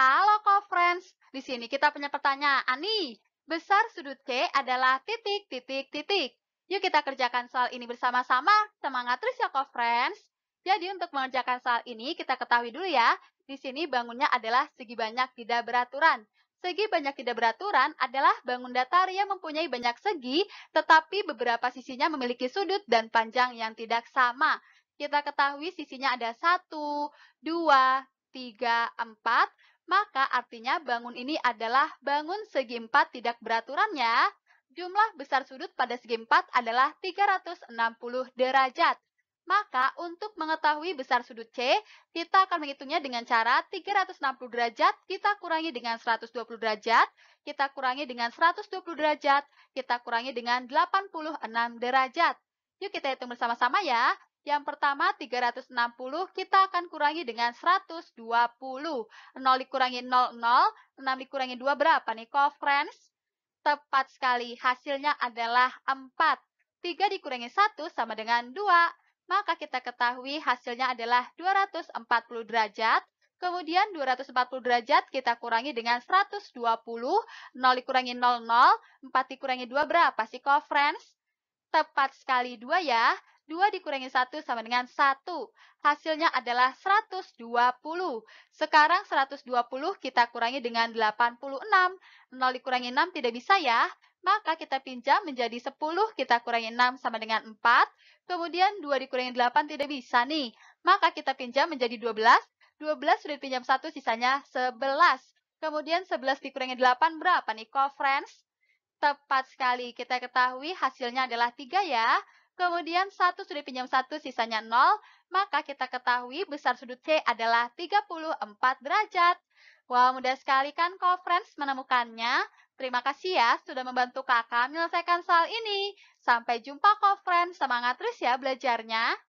Halo Coffee Friends, di sini kita punya pertanyaan nih. Besar sudut C adalah titik, titik, titik. Yuk kita kerjakan soal ini bersama-sama. Semangat terus ya Coffee Friends. Jadi untuk mengerjakan soal ini kita ketahui dulu ya. Di sini bangunnya adalah segi banyak tidak beraturan. Segi banyak tidak beraturan adalah bangun datar yang mempunyai banyak segi, tetapi beberapa sisinya memiliki sudut dan panjang yang tidak sama. Kita ketahui sisinya ada 1, 2, 3, 4, maka artinya bangun ini adalah bangun segi 4 tidak beraturan ya. Jumlah besar sudut pada segi 4 adalah 360 derajat. Maka untuk mengetahui besar sudut C, kita akan menghitungnya dengan cara 360 derajat, kita kurangi dengan 120 derajat, kita kurangi dengan 120 derajat, kita kurangi dengan 86 derajat. Yuk kita hitung bersama-sama ya. Yang pertama 360 kita akan kurangi dengan 120. 0 dikurangi 0, 0. 6 dikurangi 2 berapa nih Coffee Friends? Tepat sekali, hasilnya adalah 4. 3 dikurangi 1 sama dengan 2. Maka kita ketahui hasilnya adalah 240 derajat. Kemudian 240 derajat kita kurangi dengan 120. 0 dikurangi 0, 0. 4 dikurangi 2 berapa sih Coffee Friends? Tepat sekali 2 ya. 2 dikurangi 1 sama dengan 1. Hasilnya adalah 120. Sekarang 120 kita kurangi dengan 86. 0 dikurangi 6 tidak bisa ya. Maka kita pinjam menjadi 10. Kita kurangi 6 sama dengan 4. Kemudian 2 dikurangi 8 tidak bisa nih. Maka kita pinjam menjadi 12. 12 sudah dipinjam 1, sisanya 11. Kemudian 11 dikurangi 8 berapa nih Coffee Friends? Tepat sekali. Kita ketahui hasilnya adalah 3 ya. Kemudian 1 sudah pinjam 1, sisanya 0. Maka kita ketahui besar sudut C adalah 34 derajat. Wah, mudah sekali kan Coffee Friends menemukannya. Terima kasih ya sudah membantu kakak menyelesaikan soal ini. Sampai jumpa Coffee Friends. Semangat terus ya belajarnya.